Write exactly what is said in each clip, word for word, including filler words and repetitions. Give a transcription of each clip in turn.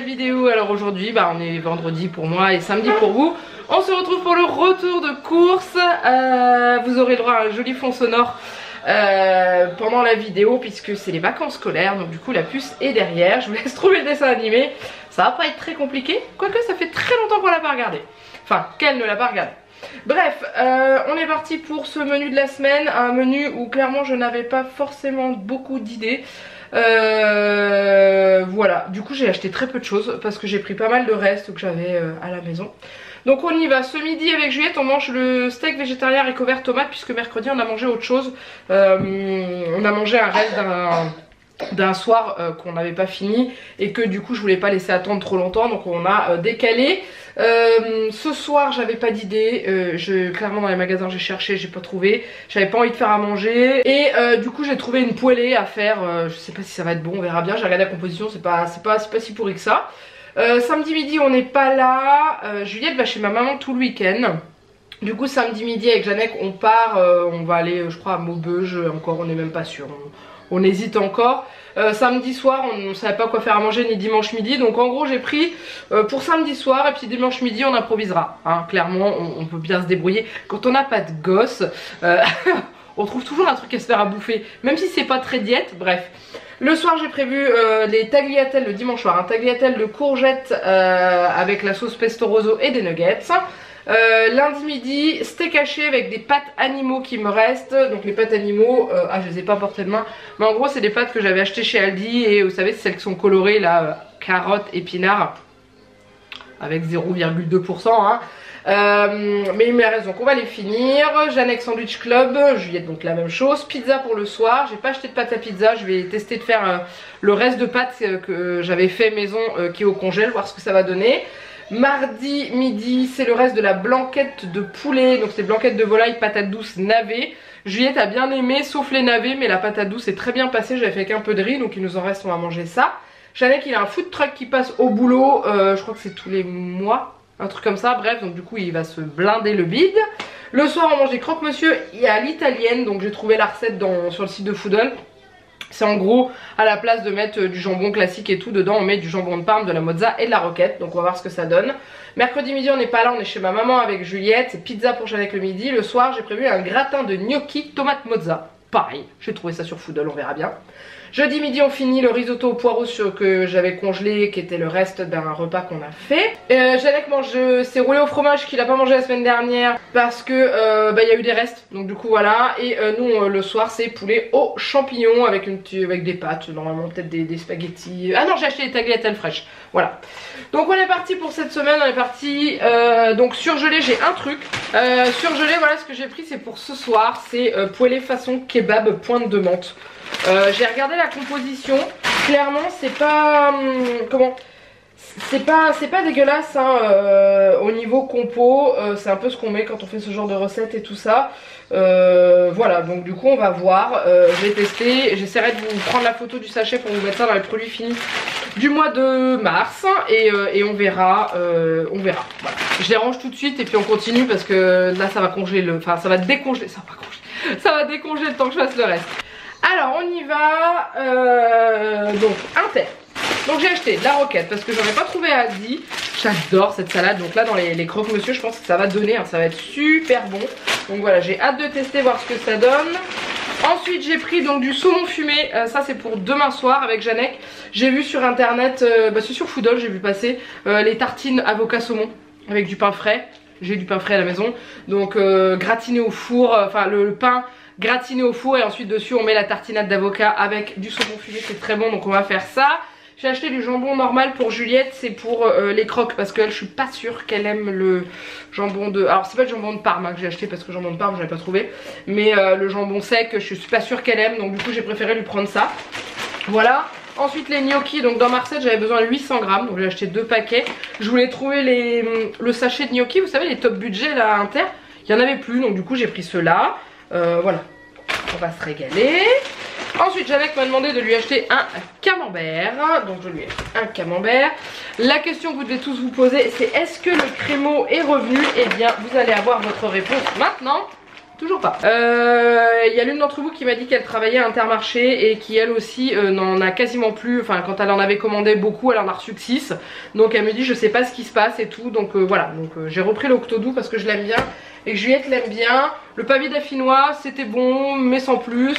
nouvelle vidéo. Alors aujourd'hui, bah, on est vendredi pour moi et samedi pour vous. On se retrouve pour le retour de course. Euh, vous aurez droit à un joli fond sonore euh, pendant la vidéo puisque c'est les vacances scolaires. Donc du coup la puce est derrière. Je vous laisse trouver le dessin animé. Ça va pas être très compliqué. Quoique ça fait très longtemps qu'on l'a pas regardé. Enfin, qu'elle ne l'a pas regardé. Bref, euh, on est parti pour ce menu de la semaine. Un menu où clairement je n'avais pas forcément beaucoup d'idées. Euh, voilà, du coup j'ai acheté très peu de choses parce que j'ai pris pas mal de restes que j'avais euh, à la maison. Donc on y va, ce midi avec Juliette on mange le steak végétarien haricots verts tomates puisque mercredi on a mangé autre chose. euh, On a mangé un reste d'un d'un soir euh, qu'on n'avait pas fini et que du coup je voulais pas laisser attendre trop longtemps, donc on a euh, décalé. Euh, ce soir j'avais pas d'idée, euh, je, clairement dans les magasins j'ai cherché, j'ai pas trouvé, j'avais pas envie de faire à manger et euh, du coup j'ai trouvé une poêlée à faire. Euh, je sais pas si ça va être bon, on verra bien, j'ai regardé la composition, c'est pas, c'est pas, c'est pas si pourri que ça. Euh, samedi midi on n'est pas là, euh, Juliette va chez ma maman tout le week-end. Du coup samedi midi avec Janec on part, euh, on va aller je crois à Maubeuge encore, on n'est même pas sûr. On... On hésite encore. Euh, samedi soir, on ne savait pas quoi faire à manger ni dimanche midi. Donc en gros, j'ai pris euh, pour samedi soir et puis dimanche midi, on improvisera. Hein. Clairement, on, on peut bien se débrouiller. Quand on n'a pas de gosse, euh, on trouve toujours un truc à se faire à bouffer. Même si c'est pas très diète, bref. Le soir, j'ai prévu euh, les tagliatelles le dimanche soir. Un hein, tagliatelle de courgettes euh, avec la sauce pesto rosso et des nuggets. Euh, lundi midi, steak haché avec des pâtes animaux qui me restent. Donc les pâtes animaux, euh, ah je les ai pas portées de main, mais en gros c'est des pâtes que j'avais achetées chez Aldi. Et vous savez celles qui sont colorées là, euh, carottes, épinards, avec zéro virgule deux pour cent hein. euh, Mais il me reste, donc on va les finir. Janec sandwich club, Juliette donc la même chose. Pizza pour le soir, j'ai pas acheté de pâte à pizza. Je vais tester de faire euh, le reste de pâtes euh, que j'avais fait maison euh, qui est au congèle, voir ce que ça va donner. Mardi midi, c'est le reste de la blanquette de poulet, donc c'est blanquette de volaille, patate douce, navet. Juliette a bien aimé, sauf les navets, mais la patate douce est très bien passée, j'avais fait qu'un peu de riz, donc il nous en reste, on va manger ça. Janec, il a un food truck qui passe au boulot, euh, je crois que c'est tous les mois, un truc comme ça, bref, donc du coup il va se blinder le bide. Le soir on mange des croque-monsieur à l'italienne, donc j'ai trouvé la recette dans, sur le site de Foodon. C'est en gros, à la place de mettre du jambon classique et tout, dedans on met du jambon de parme, de la mozza et de la roquette. Donc on va voir ce que ça donne. Mercredi midi on n'est pas là, on est chez ma maman avec Juliette. C'est pizza pour Janec le midi. Le soir j'ai prévu un gratin de gnocchi tomate mozza. Pareil, j'ai trouvé ça sur Foodle, on verra bien. Jeudi midi on finit le risotto au poireau que j'avais congelé, qui était le reste d'un repas qu'on a fait. euh, Janec mange ses roulés au fromage qu'il n'a pas mangé la semaine dernière parce que euh, bah, y a eu des restes, donc du coup voilà. Et euh, nous euh, le soir c'est poulet aux champignons avec, une, avec des pâtes, normalement peut-être des, des spaghettis. Ah non, j'ai acheté des tagliatelles fraîches, voilà. Donc on est parti pour cette semaine, on est parti euh, donc surgelé, j'ai un truc euh, surgelé, voilà ce que j'ai pris, c'est pour ce soir, c'est euh, poêlé façon kebab pointe de menthe. Euh, j'ai regardé la composition, clairement c'est pas hum, comment c'est pas c'est pas dégueulasse hein, euh, au niveau compo. Euh, c'est un peu ce qu'on met quand on fait ce genre de recette et tout ça. Euh, voilà, donc du coup on va voir. Euh, j'ai testé, j'essaierai de vous prendre la photo du sachet pour vous mettre ça dans les produits finis du mois de mars et, euh, et on verra, euh, on verra. Voilà. Je les range tout de suite et puis on continue parce que là ça va congeler le, enfin ça va décongeler, ça va congeler, ça va décongeler le temps que je fasse le reste. Alors on y va, euh, donc inter. Donc j'ai acheté de la roquette parce que j'en ai pas trouvé à Aldi. J'adore cette salade, donc là dans les, les croque-monsieur je pense que ça va donner, hein, ça va être super bon. Donc voilà, j'ai hâte de tester, voir ce que ça donne. Ensuite j'ai pris donc du saumon fumé, euh, ça c'est pour demain soir avec Janec. J'ai vu sur internet, euh, bah, c'est sur Foodol, j'ai vu passer euh, les tartines avocat saumon avec du pain frais. J'ai du pain frais à la maison, donc euh, gratiné au four, enfin euh, le, le pain gratiné au four et ensuite dessus on met la tartinade d'avocat avec du saumon fumé, c'est très bon, donc on va faire ça. J'ai acheté du jambon normal pour Juliette, c'est pour euh, les croques parce qu'elle, je suis pas sûre qu'elle aime le jambon de... Alors c'est pas le jambon de Parme hein, que j'ai acheté parce que le jambon de Parme j'avais pas trouvé, mais euh, le jambon sec je suis pas sûre qu'elle aime, donc du coup j'ai préféré lui prendre ça. Voilà. Ensuite les gnocchis, donc dans ma recette j'avais besoin de huit cents grammes, donc j'ai acheté deux paquets. Je voulais trouver les, le sachet de gnocchi, vous savez les top budget là à Inter, il n'y en avait plus, donc du coup j'ai pris ceux-là. Euh, voilà, on va se régaler. Ensuite Janec m'a demandé de lui acheter un camembert, donc je lui ai acheté un camembert. La question que vous devez tous vous poser c'est est-ce que le crémeau est revenu? Eh bien vous allez avoir votre réponse maintenant. Toujours pas. Il euh, y a l'une d'entre vous qui m'a dit qu'elle travaillait à Intermarché et qui elle aussi euh, n'en a quasiment plus. Enfin, quand elle en avait commandé beaucoup, elle en a reçu que six. Donc elle me dit je sais pas ce qui se passe et tout. Donc euh, voilà, donc euh, j'ai repris l'Octodou parce que je l'aime bien et que Juliette l'aime bien. Le pavé dauphinois c'était bon mais sans plus.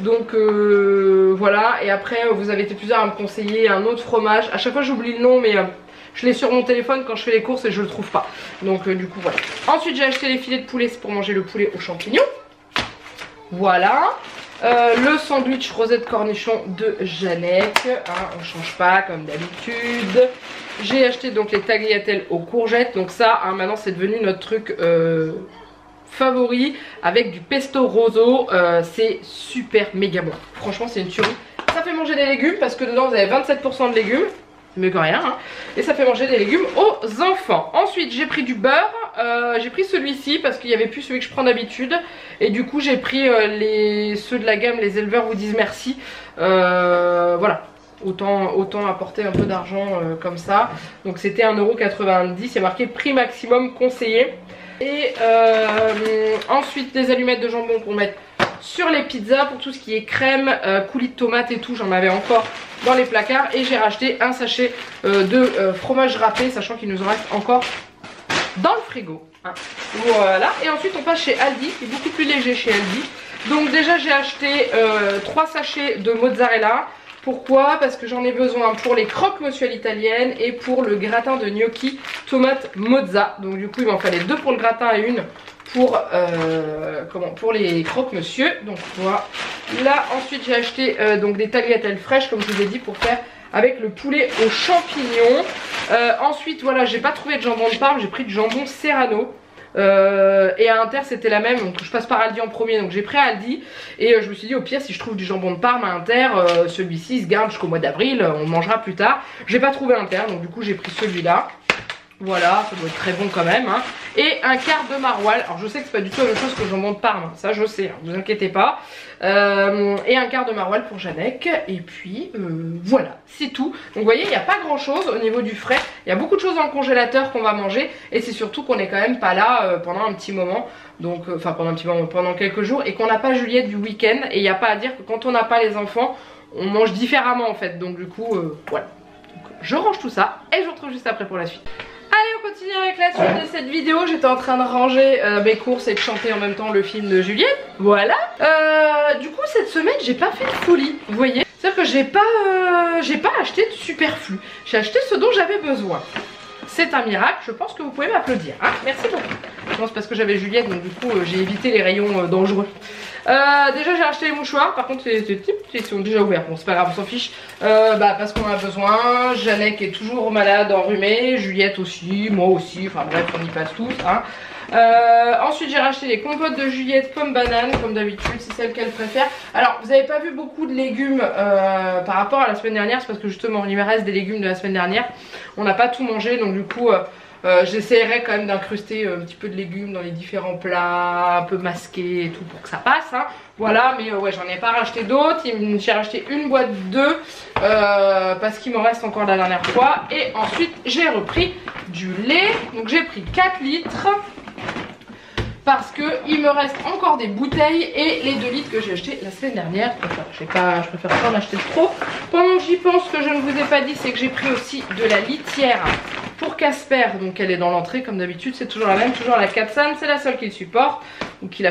Donc euh, voilà. Et après vous avez été plusieurs à me conseiller un autre fromage. À chaque fois j'oublie le nom mais... Euh, je l'ai sur mon téléphone quand je fais les courses et je le trouve pas. Donc euh, du coup voilà. Ensuite j'ai acheté les filets de poulet, c'est pour manger le poulet aux champignons. Voilà. Euh, le sandwich rosette cornichon de Jeannette. Hein, on change pas comme d'habitude. J'ai acheté donc les tagliatelles aux courgettes. Donc ça hein, maintenant c'est devenu notre truc euh, favori. Avec du pesto rosso. Euh, c'est super méga bon. Franchement c'est une tuerie. Ça fait manger des légumes parce que dedans vous avez vingt-sept pour cent de légumes. C'est mieux que rien hein. Et ça fait manger des légumes aux enfants. Ensuite j'ai pris du beurre, euh, j'ai pris celui-ci parce qu'il n'y avait plus celui que je prends d'habitude. Et du coup j'ai pris euh, les... ceux de la gamme, les éleveurs vous disent merci. euh, Voilà, autant, autant apporter un peu d'argent euh, comme ça. Donc c'était un euro quatre-vingt-dix, c'est marqué prix maximum conseillé. Et euh, ensuite des allumettes de jambon pour mettre sur les pizzas, pour tout ce qui est crème, euh, coulis de tomates et tout, j'en avais encore dans les placards. Et j'ai racheté un sachet euh, de euh, fromage râpé, sachant qu'il nous en reste encore dans le frigo. Hein. Voilà, et ensuite on passe chez Aldi, qui est beaucoup plus léger chez Aldi. Donc déjà j'ai acheté euh, trois sachets de mozzarella. Pourquoi? Parce que j'en ai besoin pour les croque-monsieur à l'italienne et pour le gratin de gnocchi tomate mozza. Donc du coup il m'en fallait deux pour le gratin et une pour, euh, comment, pour les croque-monsieur. Donc voilà. Ensuite j'ai acheté euh, donc des tagliatelles fraîches comme je vous ai dit pour faire avec le poulet aux champignons. Euh, ensuite voilà, j'ai pas trouvé de jambon de Parme, j'ai pris du jambon serrano. Euh, et à Inter c'était la même, donc je passe par Aldi en premier, donc j'ai pris Aldi et euh, je me suis dit au pire si je trouve du jambon de Parme à Inter, euh, celui-ci il se garde jusqu'au mois d'avril, euh, on mangera plus tard. J'ai pas trouvé Inter donc du coup j'ai pris celui-là. Voilà, ça doit être très bon quand même hein. Et un quart de maroilles. Alors je sais que c'est pas du tout la même chose que le jambon de Parme hein. Ça je sais, hein, vous inquiétez pas. euh, Et un quart de maroilles pour Jeannette. Et puis euh, voilà, c'est tout. Donc vous voyez, il n'y a pas grand chose au niveau du frais. Il y a beaucoup de choses dans le congélateur qu'on va manger. Et c'est surtout qu'on n'est quand même pas là euh, pendant un petit moment. Donc, enfin euh, pendant un petit moment, pendant quelques jours. Et qu'on n'a pas Juliette du week-end. Et il n'y a pas à dire que quand on n'a pas les enfants, on mange différemment en fait. Donc du coup, euh, voilà. Donc, je range tout ça et je vous retrouve juste après pour la suite. Allez, on continue avec la suite de cette vidéo. J'étais en train de ranger euh, mes courses et de chanter en même temps le film de Juliette. Voilà. Euh, du coup, cette semaine, j'ai pas fait de folie, vous voyez. C'est-à-dire que j'ai pas, euh, j'ai pas acheté de superflu. J'ai acheté ce dont j'avais besoin. C'est un miracle, je pense que vous pouvez m'applaudir. Hein, merci beaucoup. Non, c'est parce que j'avais Juliette, donc du coup, euh, j'ai évité les rayons euh, dangereux. Euh, déjà, j'ai acheté les mouchoirs. Par contre, les types, ils sont déjà ouverts. Bon, c'est pas grave, on s'en fiche. Euh, bah, parce qu'on a besoin. Jeannette est toujours malade, enrhumée. Juliette aussi, moi aussi. Enfin, bref, on y passe tous. Hein. Euh, ensuite, j'ai racheté les compotes de Juliette, pommes bananes, comme d'habitude. C'est celle qu'elle préfère. Alors, vous n'avez pas vu beaucoup de légumes euh, par rapport à la semaine dernière. C'est parce que justement, il me reste des légumes de la semaine dernière. On n'a pas tout mangé, donc du coup. Euh, Euh, j'essaierai quand même d'incruster un petit peu de légumes dans les différents plats, un peu masqués et tout pour que ça passe hein. Voilà, mais euh, ouais, j'en ai pas racheté d'autres. J'ai racheté une boîte d'œufs euh, parce qu'il m'en reste encore la dernière fois. Et ensuite j'ai repris du lait. Donc j'ai pris quatre litres parce qu'il me reste encore des bouteilles et les deux litres que j'ai acheté la semaine dernière. Enfin, je préfère pas en acheter trop. Pendant que j'y pense, ce que je ne vous ai pas dit, c'est que j'ai pris aussi de la litière pour Casper, donc elle est dans l'entrée comme d'habitude, c'est toujours la même, toujours la Catsan, c'est la seule qu'il supporte, ou qu'il ne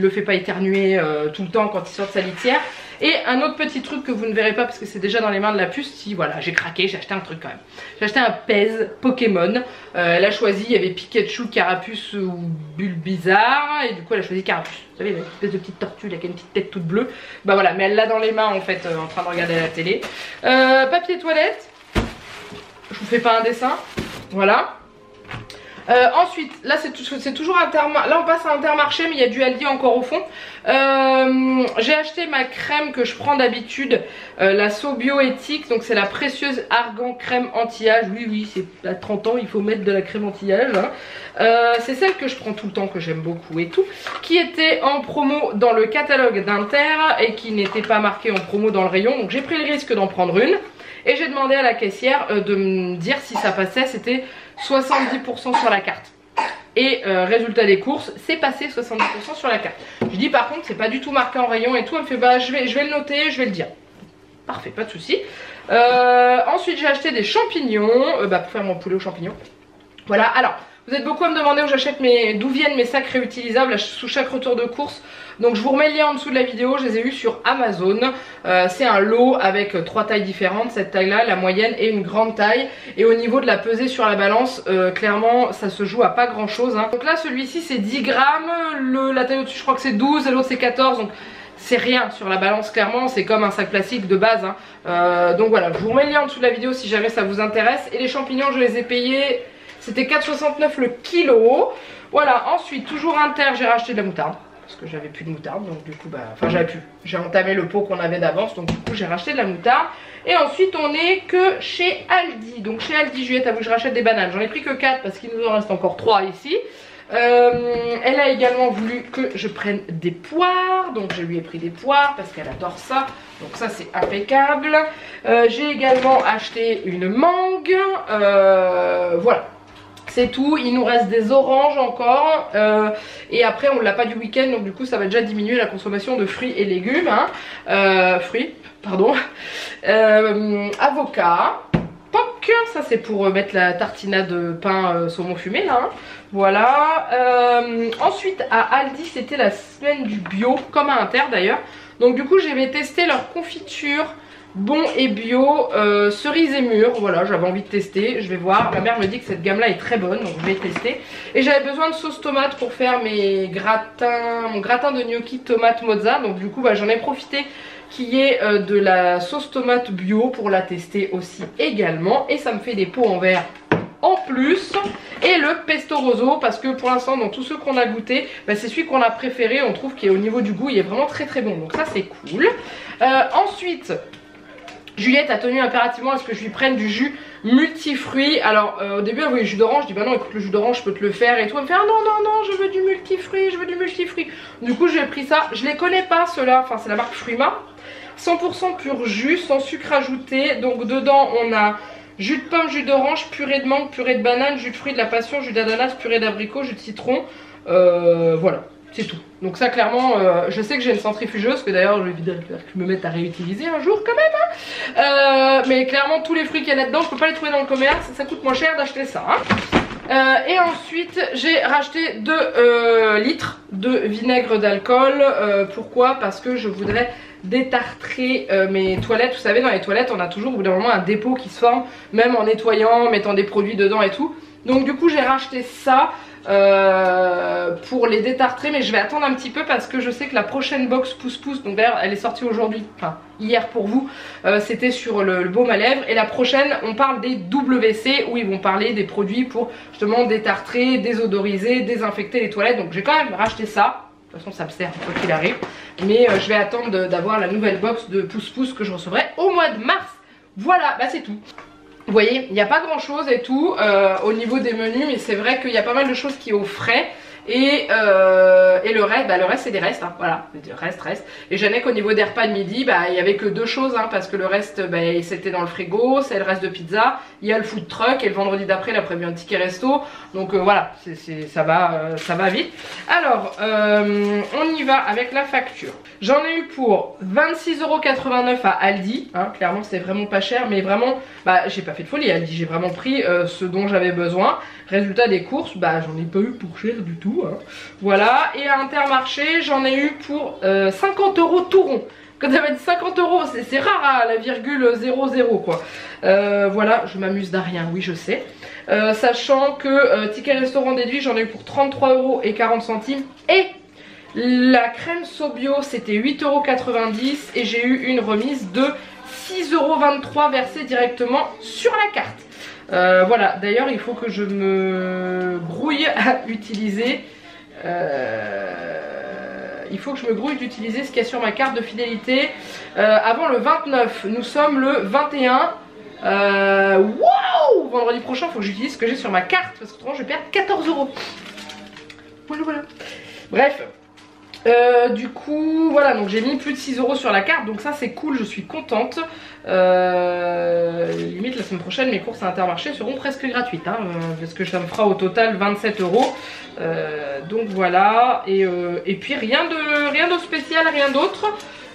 le fait pas éternuer euh, tout le temps quand il sort de sa litière. Et un autre petit truc que vous ne verrez pas parce que c'est déjà dans les mains de la puce, si voilà, j'ai craqué, j'ai acheté un truc quand même. J'ai acheté un Pez Pokémon, euh, elle a choisi, il y avait Pikachu, Carapuce ou Bulbizarre, et du coup elle a choisi Carapuce. Vous savez, l'espèce de petite tortue là, qui a une petite tête toute bleue, bah voilà, mais elle l'a dans les mains en fait, euh, en train de regarder la télé. Euh, papier toilette. Je vous fais pas un dessin, voilà. Euh, ensuite, là c'est toujours Intermarché. Là on passe à Intermarché, mais il y a du Aldi encore au fond. Euh, j'ai acheté ma crème que je prends d'habitude, euh, la Sobio Ethic. Donc c'est la précieuse argan crème anti-âge. Oui, oui, c'est à trente ans, il faut mettre de la crème anti-âge. Hein. Euh, c'est celle que je prends tout le temps, que j'aime beaucoup et tout. Qui était en promo dans le catalogue d'Inter et qui n'était pas marquée en promo dans le rayon. Donc j'ai pris le risque d'en prendre une. Et j'ai demandé à la caissière de me dire si ça passait, c'était soixante-dix pour cent sur la carte. et euh, résultat des courses, c'est passé soixante-dix pour cent sur la carte. Je dis par contre, c'est pas du tout marqué en rayon et tout. Elle me fait bah je vais, je vais le noter, je vais le dire. Parfait, pas de souci. Euh, ensuite j'ai acheté des champignons euh, bah, pour faire mon poulet aux champignons. Voilà, alors vous êtes beaucoup à me demander où j'achète mes, d'où viennent mes sacs réutilisables à, sous chaque retour de course. Donc je vous remets le lien en dessous de la vidéo, je les ai eus sur Amazon. Euh, c'est un lot avec trois tailles différentes, cette taille là, la moyenne et une grande taille. Et au niveau de la pesée sur la balance, euh, clairement ça se joue à pas grand chose hein. Donc là celui-ci c'est dix grammes, le, la taille au-dessus je crois que c'est douze et l'autre c'est quatorze. Donc c'est rien sur la balance, clairement, c'est comme un sac plastique de base hein. euh, Donc voilà, je vous remets le lien en dessous de la vidéo si jamais ça vous intéresse. Et les champignons je les ai payés, c'était quatre euros soixante-neuf le kilo. Voilà, ensuite toujours inter j'ai racheté de la moutarde parce que j'avais plus de moutarde, donc du coup, bah, enfin j'avais plus, j'ai entamé le pot qu'on avait d'avance, donc du coup j'ai racheté de la moutarde. Et ensuite on est que chez Aldi, donc chez Aldi Juliette, t'as vu que je rachète des bananes, j'en ai pris que quatre parce qu'il nous en reste encore trois ici. Euh, elle a également voulu que je prenne des poires, donc je lui ai pris des poires parce qu'elle adore ça, donc ça c'est impeccable. Euh, j'ai également acheté une mangue, euh, voilà. C'est tout, il nous reste des oranges encore euh, et après on l'a pas du week-end donc du coup ça va déjà diminuer la consommation de fruits et légumes hein. euh, Fruits, pardon euh, Avocat, poc, ça c'est pour mettre la tartinade de pain euh, saumon fumé là hein. Voilà, euh, ensuite à Aldi c'était la semaine du bio comme à Inter d'ailleurs. Donc du coup j'avais testé leur confiture bon et bio, euh, cerise et mûre. Voilà, j'avais envie de tester, je vais voir. Ma mère me dit que cette gamme là est très bonne, donc je vais tester. Et j'avais besoin de sauce tomate pour faire mes gratins, mon gratin de gnocchi tomate mozza. Donc du coup bah, j'en ai profité qu'il y ait euh, de la sauce tomate bio pour la tester aussi également. Et ça me fait des pots en verre en plus. Et le pesto rosso, parce que pour l'instant dans tous ceux qu'on a goûté, bah, c'est celui qu'on a préféré. On trouve qu'au niveau du goût il est vraiment très très bon, donc ça c'est cool. euh, Ensuite Juliette a tenu impérativement à ce que je lui prenne du jus multifruits. Alors euh, au début elle voulait du jus d'orange, je dis bah non écoute le jus d'orange je peux te le faire et tout. Elle me fait ah non non non je veux du multifruits, je veux du multifruits. Du coup j'ai pris ça, je les connais pas ceux-là, enfin c'est la marque Fruima. cent pour cent pur jus, sans sucre ajouté. Donc dedans on a jus de pomme, jus d'orange, purée de mangue, purée de banane, jus de fruits de la passion, jus d'ananas, purée d'abricot, jus de citron. Euh, voilà. C'est tout. Donc ça clairement euh, je sais que j'ai une centrifugeuse que d'ailleurs je vais me mettre à réutiliser un jour quand même hein. euh, Mais clairement tous les fruits qu'il y a là-dedans je peux pas les trouver dans le commerce, ça coûte moins cher d'acheter ça hein. euh, Et ensuite j'ai racheté deux euh, litres de vinaigre d'alcool. euh, Pourquoi? Parce que je voudrais détartrer euh, mes toilettes. Vous savez dans les toilettes on a toujours au bout d'un moment un dépôt qui se forme, même en nettoyant, mettant des produits dedans et tout. Donc du coup j'ai racheté ça Euh, pour les détartrer, mais je vais attendre un petit peu parce que je sais que la prochaine box Pousse-pousse, donc d'ailleurs elle est sortie aujourd'hui, enfin hier pour vous, euh, c'était sur le, le baume à lèvres, et la prochaine on parle des W C où ils vont parler des produits pour justement détartrer, désodoriser, désinfecter les toilettes. Donc j'ai quand même racheté ça, de toute façon ça me sert quoi qu'il arrive, mais euh, je vais attendre d'avoir la nouvelle box de Pousse-pousse que je recevrai au mois de mars. Voilà, bah c'est tout. Vous voyez, il n'y a pas grand chose et tout euh, au niveau des menus, mais c'est vrai qu'il y a pas mal de choses qui sont au frais. Et, euh, et le reste, bah le reste c'est des restes, hein, voilà, reste, reste. Et j'en ai qu'au niveau des repas de midi, bah il n'y avait que deux choses, hein, parce que le reste, bah, c'était dans le frigo, c'est le reste de pizza, il y a le food truck et le vendredi d'après, la première ticket resto. Donc euh, voilà, c'est, c'est, ça, va, euh, ça va vite. Alors, euh, on y va avec la facture. J'en ai eu pour vingt-six euros quatre-vingt-neuf à Aldi, hein, clairement c'est vraiment pas cher, mais vraiment, bah j'ai pas fait de folie à Aldi, j'ai vraiment pris euh, ce dont j'avais besoin. Résultat des courses, bah j'en ai pas eu pour cher du tout. Hein. Voilà, et à Intermarché j'en ai eu pour euh, cinquante euros tout rond. Quand ça va être cinquante euros, c'est rare à la virgule zéro zéro quoi. Euh, voilà, je m'amuse d'un rien, oui je sais. Euh, sachant que euh, ticket restaurant déduit, j'en ai eu pour trente-trois euros et quarante centimes. Et la crème Sobio c'était huit euros quatre-vingt-dix et j'ai eu une remise de six euros vingt-trois versée directement sur la carte. Euh, voilà, d'ailleurs il faut que je me grouille à utiliser euh... il faut que je me grouille d'utiliser ce qu'il y a sur ma carte de fidélité euh, avant le vingt-neuf, nous sommes le vingt et un. euh... Waouh, vendredi prochain il faut que j'utilise ce que j'ai sur ma carte parce que autrement je vais perdre quatorze euros. Voilà voilà. Bref, Euh, du coup voilà, donc j'ai mis plus de six euros sur la carte, donc ça c'est cool, je suis contente. euh, Limite la semaine prochaine mes courses à Intermarché seront presque gratuites hein, parce que ça me fera au total vingt-sept euros. Donc voilà, et, euh, et puis rien de, rien de spécial, rien d'autre.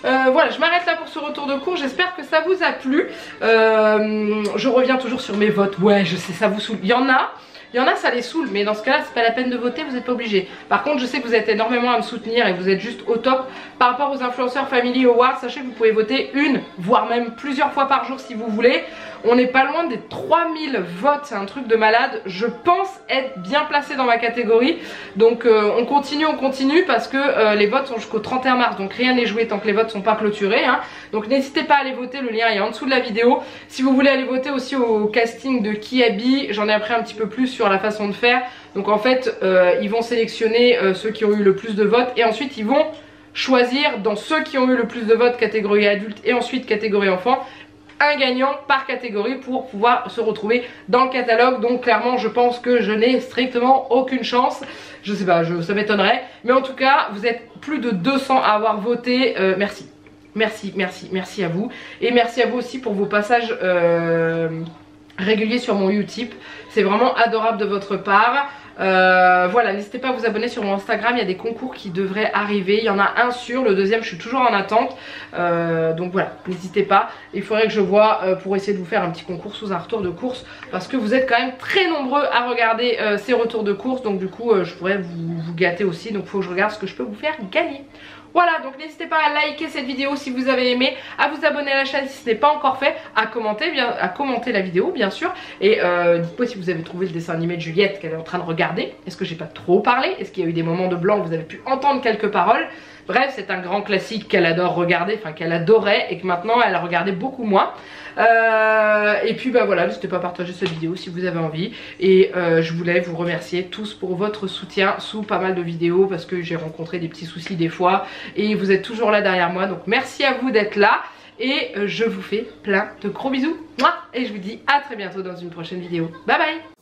Euh, voilà, je m'arrête là pour ce retour de cours. J'espère que ça vous a plu. euh, Je reviens toujours sur mes votes. Ouais je sais, ça vous saoule, il y en a Il y en a ça les saoule, mais dans ce cas là c'est pas la peine de voter, vous n'êtes pas obligé. Par contre je sais que vous êtes énormément à me soutenir et vous êtes juste au top. Par rapport aux influenceurs Family Awards, sachez que vous pouvez voter une, voire même plusieurs fois par jour si vous voulez. On n'est pas loin des trois mille votes, c'est un truc de malade. Je pense être bien placée dans ma catégorie. Donc euh, on continue, on continue parce que euh, les votes sont jusqu'au trente et un mars. Donc rien n'est joué tant que les votes ne sont pas clôturés hein. Donc n'hésitez pas à aller voter, le lien est en dessous de la vidéo. Si vous voulez aller voter aussi au casting de Kiabi, j'en ai appris un petit peu plus sur la façon de faire. Donc en fait euh, ils vont sélectionner euh, ceux qui ont eu le plus de votes et ensuite ils vont choisir dans ceux qui ont eu le plus de votes catégorie adulte et ensuite catégorie enfant un gagnant par catégorie pour pouvoir se retrouver dans le catalogue. Donc clairement je pense que je n'ai strictement aucune chance, je sais pas, je, ça m'étonnerait, mais en tout cas vous êtes plus de deux cents à avoir voté. euh, merci, merci, merci, merci à vous, et merci à vous aussi pour vos passages euh, réguliers sur mon Utip, c'est vraiment adorable de votre part. Euh, voilà, n'hésitez pas à vous abonner sur mon Instagram, il y a des concours qui devraient arriver, il y en a un sûr, le deuxième je suis toujours en attente. euh, Donc voilà, n'hésitez pas, il faudrait que je vois euh, pour essayer de vous faire un petit concours sous un retour de course, parce que vous êtes quand même très nombreux à regarder euh, ces retours de course. Donc du coup euh, je pourrais vous, vous gâter aussi, donc il faut que je regarde ce que je peux vous faire gagner. Voilà, donc n'hésitez pas à liker cette vidéo si vous avez aimé, à vous abonner à la chaîne si ce n'est pas encore fait, à commenter, bien, à commenter la vidéo bien sûr. Et euh, dites-moi si vous avez trouvé le dessin animé de Juliette qu'elle est en train de regarder. Est-ce que j'ai pas trop parlé? Est-ce qu'il y a eu des moments de blanc où vous avez pu entendre quelques paroles? Bref, c'est un grand classique qu'elle adore regarder, enfin qu'elle adorait et que maintenant elle a regardé beaucoup moins. Euh, et puis bah voilà, n'hésitez pas à partager cette vidéo si vous avez envie. Et euh, je voulais vous remercier tous pour votre soutien sous pas mal de vidéos, parce que j'ai rencontré des petits soucis des fois et vous êtes toujours là derrière moi. Donc merci à vous d'être là et je vous fais plein de gros bisous. Et je vous dis à très bientôt dans une prochaine vidéo. Bye bye.